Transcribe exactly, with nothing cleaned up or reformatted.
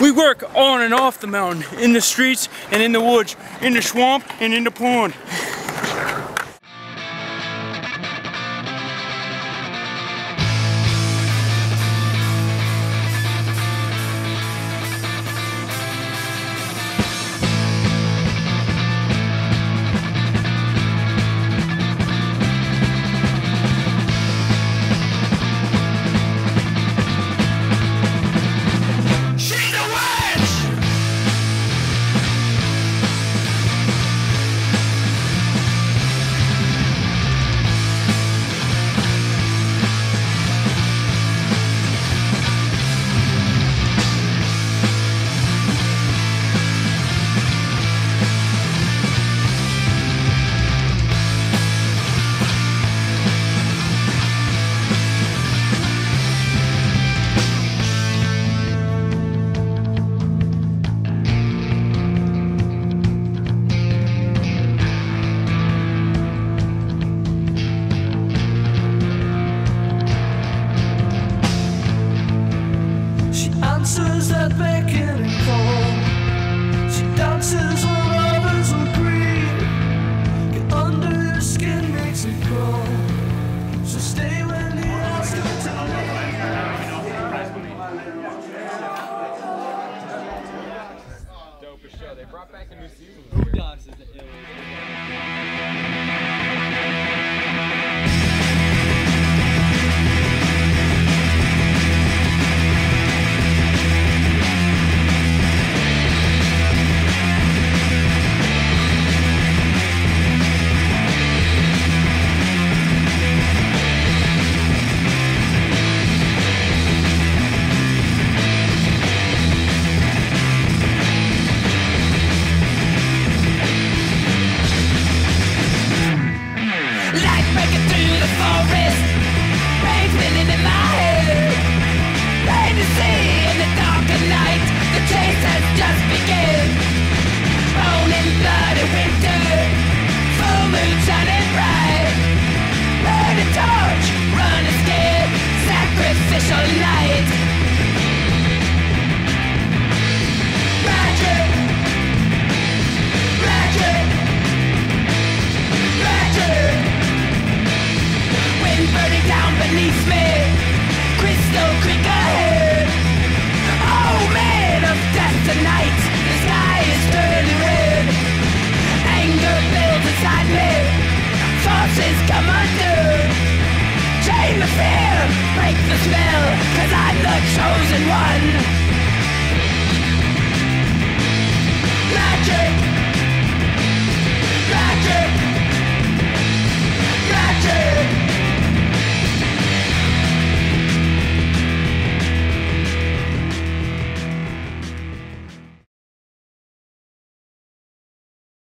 We work on and off the mountain, in the streets and in the woods, in the swamp and in the pond. They brought back a new season. Who does it?